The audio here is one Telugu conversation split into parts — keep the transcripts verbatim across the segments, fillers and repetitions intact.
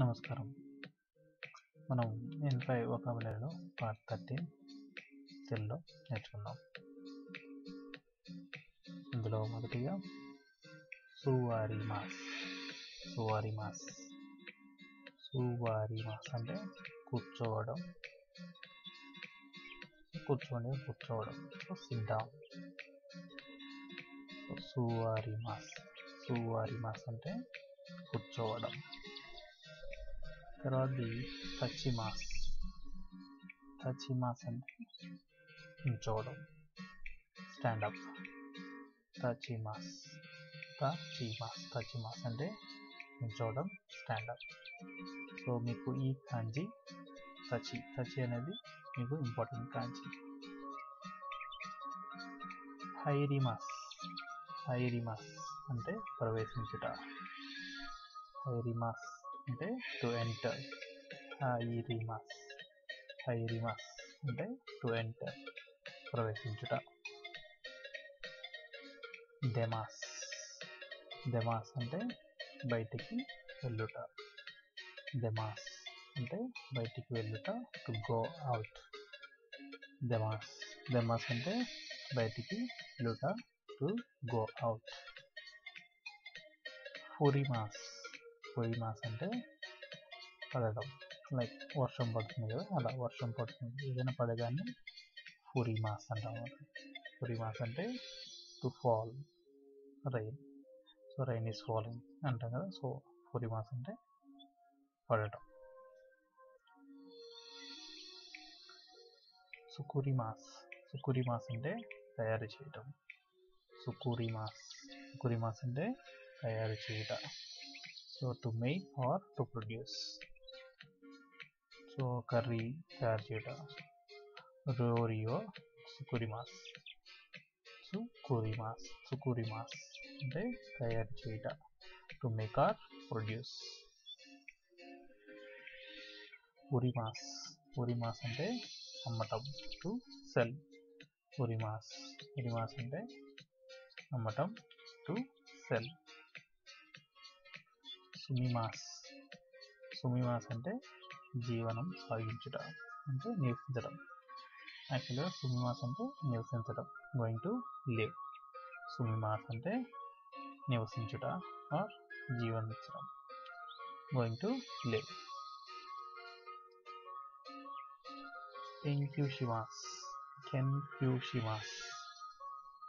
నమస్కారం. మనం ఎన్ఫై వొకాబులరీలో పార్ట్ థర్టీన్ తెలుగులో నేర్చుకున్నాం. ఇందులో మొదటిగా సువారిమాస్ సువారిమాస్ సువారిమాస్ అంటే కూర్చోవడం, కూర్చోండి, కూర్చోవడం, సిద్ధాం. సువారిమాస్ సువారిమాస్ అంటే కూర్చోవడం. తర్వాతది తచిమాస్ తచిమాస్ అంటే కూర్చోవడం, స్టాండప్. తచిమాస్ తచిమాస్ తచిమాస్ అంటే కూర్చోవడం, స్టాండప్. సో మీకు ఈ కాంజీ తచి తచి అనేది మీకు ఇంపార్టెంట్ కాంజీ. హైరిమాస్ హైరిమాస్ అంటే ప్రవేశించుట. హైరిమాస్ అంటే టు ఎంటర్. హైరిమాస్ హైరిమాస్ అంటే టు ఎంటర్, ప్రవేశించుట. దెమాస్ దెమాస్ అంటే బయటికి వెళ్ళుట. దెమాస్ అంటే బయటికి వెళ్ళుట, టు గో అవుట్. దెమాస్ దెమాస్ అంటే బయటికి వెళ్ళుట, టు గో అవుట్. ఫురిమాస్ ఫురిమాస్ అంటే పడడం, లైక్ వర్షం పడుతుంది కదా, అలా వర్షం పడుతుంది, ఏదైనా పడగానే ఫురిమాస్ అంటాము. ఫురిమాస్ అంటే to fall, rain. So rain is falling అంటాం కదా. సో ఫురిమాస్ అంటే పడడం. సుకురిమాస్ సుకురిమాస్ అంటే తయారు చేయడం. సుకురిమాస్ సుకురిమాస్ అంటే తయారు చేయడం. So to make or to produce. So curry తయారు చేయడం. రోరియో సుకురిమాస్ సుకురిమాస్ సుకురిమాస్ అంటే తయారు చేయడం, to make or produce. ఉరిమాస్ ఉరిమాస్ అంటే అమ్మటం, to sell. ఉరిమాస్ ఉరిమాస్ అంటే అమ్మటం, to sell. సుమిమాస్ సుమిమాస్ అంటే జీవనం సాగించుట, అంటే నివసించడం. యాక్చువల్గా సుమిమాస్ అంటే నివసించడం, గోయింగ్ టు లివ్. సుమిమాస్ అంటే నివసించుట ఆర్ జీవనించడం, గోయింగ్ టు లివ్. కెన్క్యూషిమాస్ కెన్క్యూషిమాస్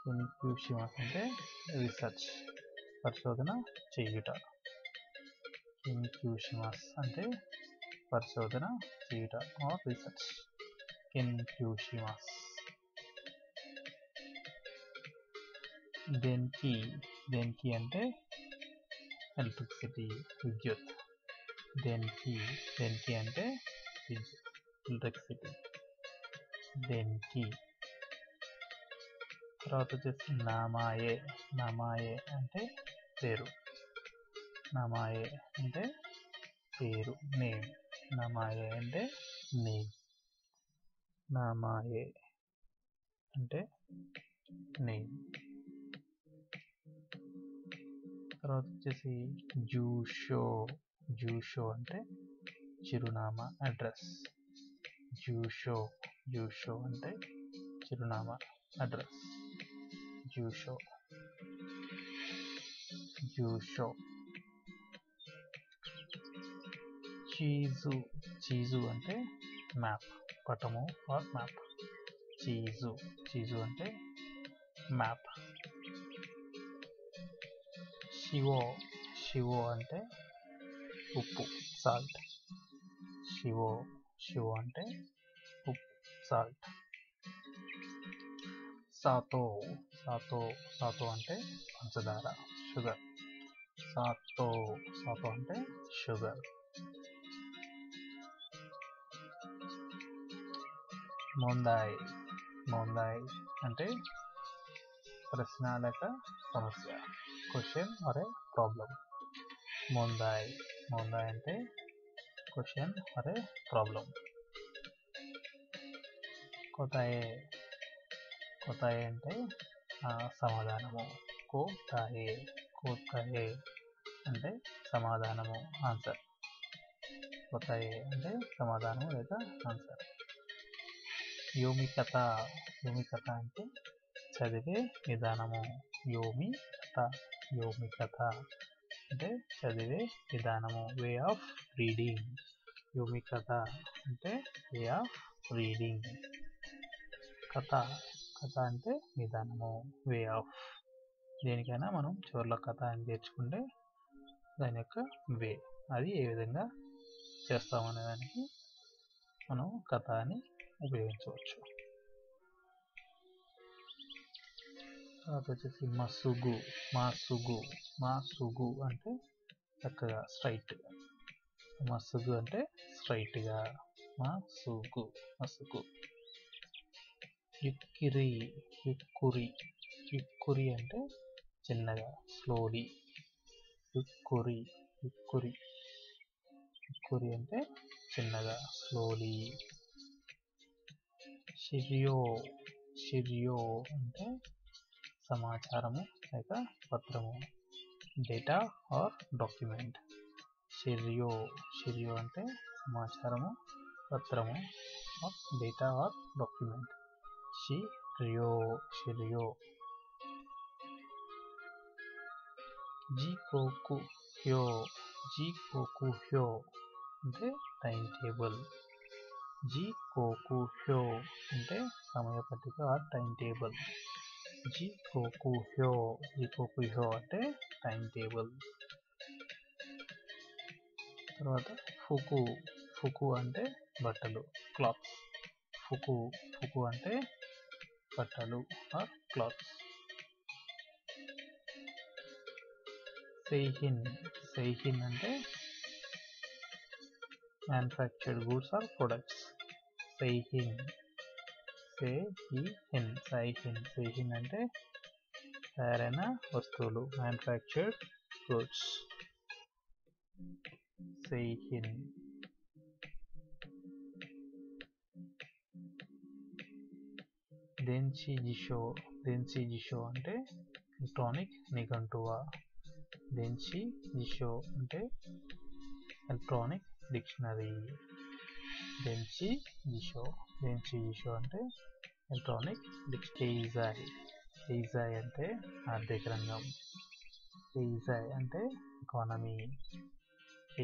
కెన్క్యూషిమాస్ అంటే రీసెర్చ్, పరిశోధన చేయుట. కెన్క్యూషిమాస్ అంటే పరిశోధన చేయుట ఆర్ రీసెర్చ్. కెన్క్యూషిమాస్. దేనికి దేనికి అంటే ఎలక్ట్రిసిటీ, విద్యుత్. దేనికి దేనికి అంటే విద్యుత్, ఎలక్ట్రిసిటీ. దేనికి. తర్వాత వచ్చేసి నామాయే నామాయే అంటే పేరు. నమాయే అంటే పేరు, నేమ్. నమాయే అంటే నేమ్. నమాయే అంటే నేమ్. తర్వాత వచ్చేసి జూషో జూషో అంటే చిరునామా, అడ్రస్. జూషో జూషో అంటే చిరునామా, అడ్రస్. జూషో జూషో చీజు చీజు అంటే మ్యాప్, పటము ఆర్ మ్యాప్. చీజు చీజు అంటే మ్యాప్. శివో శివో అంటే ఉప్పు, సాల్ట్. శివో శివో అంటే ఉప్పు, సాల్ట్. సాతో సాతో సాతో అంటే పంచదార, షుగర్. సాతో సాతో అంటే షుగర్. మోందాయ్ మోందాయ్ అంటే ప్రశ్న లేక సమస్య, క్వశ్చన్ ఆర్ ఏ ప్రాబ్లం. మోందాయ్ మోందాయ్ అంటే క్వశ్చన్ ఆర్ ఏ ప్రాబ్లం. కోతాయే కోతాయే అంటే సమాధానము, కోతాయే కోతాయే అంటే సమాధానము, ఆన్సర్. बताइए समाधान होगा आंसर योमी कथा योमी कथा अंटे చదివే విధానము యోమి కథ యోమి కథ అంటే చదివే విధానము వే ఆఫ్ రీడింగ్ యోమి కథ అంటే వే ఆఫ్ రీడింగ్ కథ కథ అంటే విధానము వే ఆఫ్ దేనికైనా మనం చివర్లో కథ అని చేర్చుకుంటే దాని యొక్క వే అది ఏ విధంగా చేస్తామనే దానికి మనం కథ అని ఉపయోగించవచ్చు अतोचेसी मसुगु मसुगु मसुगु अंटे चक्कगा स्ट्रैट मसुगु अंटे स्ट्रैट गा मसुगु मसुगु युक्किरी युक्कुरी युक्कुरी अंटे चिन्नगा स्लोली युक्कुरी युक्कुरी युक्कुरी अंटे चिन्नगा स्लोली शिर्यो शिर्यो अंटे సమాచారము లేక పత్రము డేటా ఆర్ డాక్యుమెంట్ షిర్యో షిర్యో అంటే సమాచారము పత్రము ఆర్ డేటా ఆర్ డాక్యుమెంట్ షిర్యో షిర్యో జీకోకు హ్యో జీకోకు హ్యో అంటే టైం టేబుల్ జీకోకు హ్యో అంటే సమయ పట్టిక ఆర్ టైం టేబుల్ जीकोकु ह्यो जीकोकु ह्यो అంటే టైం టేబుల్ తర్వాత ఫుకు ఫుకు అంటే బట్టలు క్లాత్స్ ఫుకు ఫుకు అంటే బట్టలు ఆర్ క్లాత్స్ సెయిహిన్ సెయిహిన్ అంటే మ్యానుఫ్యాక్చర్డ్ గూడ్స్ ఆర్ ప్రొడక్ట్స్ సెయిహిన్ सेहिन सेहिन सेहिन अंटे तयारैन वस्तुवुलु मैन्युफैक्चर्ड गुड्स सेहिन देंशी जिशो देंशी जिशो अंटे इलेक्ट्रॉनिक निघंटुवा देंशी जिशो अंटे इलेक्ट्रॉनिक डिक्शनरी देंशी जिशो देंशी जिशो अंटे ఎలక్ట్రానిక్ డిక్షనరీ ఏజాయ్ అంటే ఆర్థిక రంగం ఏజాయ్ అంటే ఎకానమీ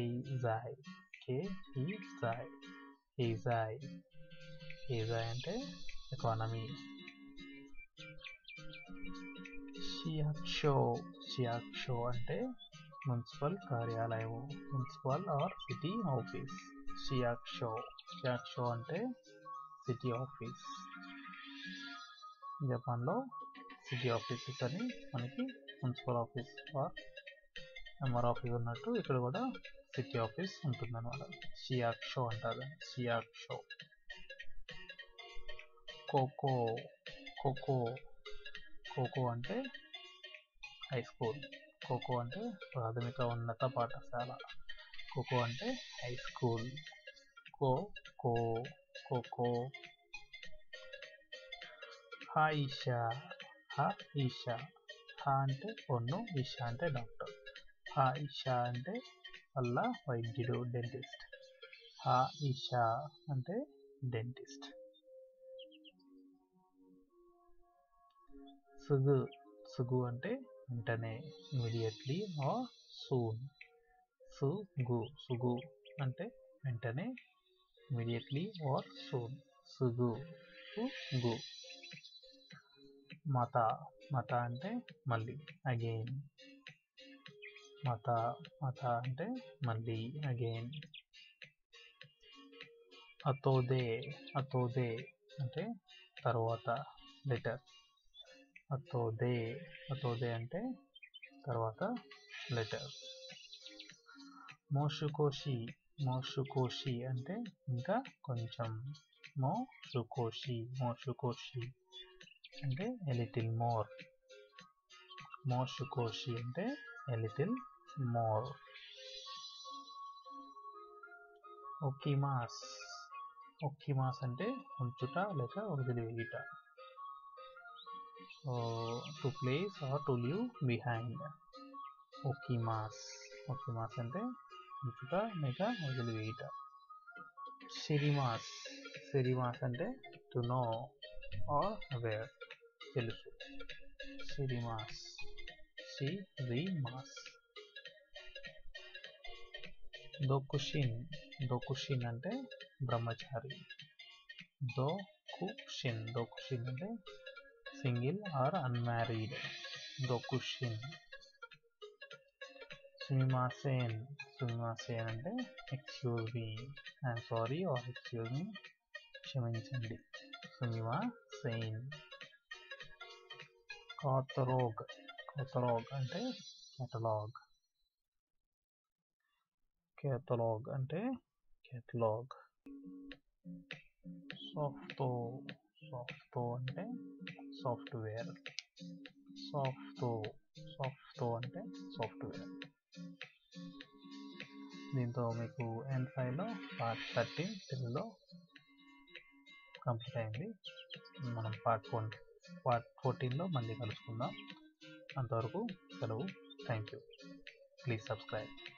ఏజాయ్ కేజాయ్ ఏజాయ్ ఏజాయ్ అంటే ఎకానమీ షియాక్షో షియాక్షో అంటే మున్సిపల్ కార్యాలయం మున్సిపల్ ఆర్ సిటీ ఆఫీస్ షియాక్షో షియాక్షో అంటే సిటీ ఆఫీస్ जापान लो सिटी ऑफिस मन की municipal office or MR office इकड़ा सिटी ऑफिस उन्मा शियाक्षो अंटारू शियाक्षो कोको कोको कोको अंटे हाई स्कूल कोको अंटे प्राथमिक उन्नत पाठशाला कोको अंटे हाई स्कूल को को कोको हाईशा हाईशा हा अंटे ओन्नु ईशा अंटे डॉक्टर हाईशा अंटे वल्ल वैद्युडु डेंटिस्ट हाईशा अंटे डेंटिस्ट सुगु सुगु अंटे वेंटने इमीडिएटली और सून सुगु सुगु अंटे वेंटने इमीडिएटली और सून सुगु सुगु माता माता अंटे मल्ली अगेन माता माता अंटे मल्ली अगेन अतोदे अतोदे अंटे तर्वाता लेटर अतोदे अतोदे अंटे तर्वाता लेटर मोशुकोशी मोशुकोशी अंटे इंका कोंचम मोशुकोशी मोशुकोशी అంటే a little more మోషుకోషి అంటే a little more ఒకిమాస్ ఒకిమాస్ అంటే ఉంచుట లేక వదిలివేయుట to place or to leave behind ఒకిమాస్ ఒకిమాస్ అంటే ఇట్లా ఇక మొదలు వేయట సిరిమాస్ సిరిమాస్ అంటే టు నో ఆర్ అవేర్ తెలుసు సిరిమాస్ సిరిమాస్ దోకుషిన్ దోకుషిన్ అంటే బ్రహ్మచారి దోకుషిన్ దోకుషిన్ అంటే సింగిల్ ఆర్ అన్మ్యారీడ్ దోకుషిన్ Sumimasen Sumimasen అంటే excuse me I'm sorry or excuse me క్షమించండి Sumimasen Catalog Catalog అంటే catalog Catalog అంటే catalog Softo Softo అంటే software Softo Softo అంటే software దీంతో మీకు ఎండ్ ఫైల్లో పార్ట్ థర్టీన్ తెలుగులో కంప్లీట్ అయింది మనం పార్ట్ ఫోర్ పార్ట్ ఫోర్టీన్లో మళ్ళీ కలుసుకుందాం అంతవరకు సెలవు థ్యాంక్ యూ ప్లీజ్ సబ్స్క్రైబ్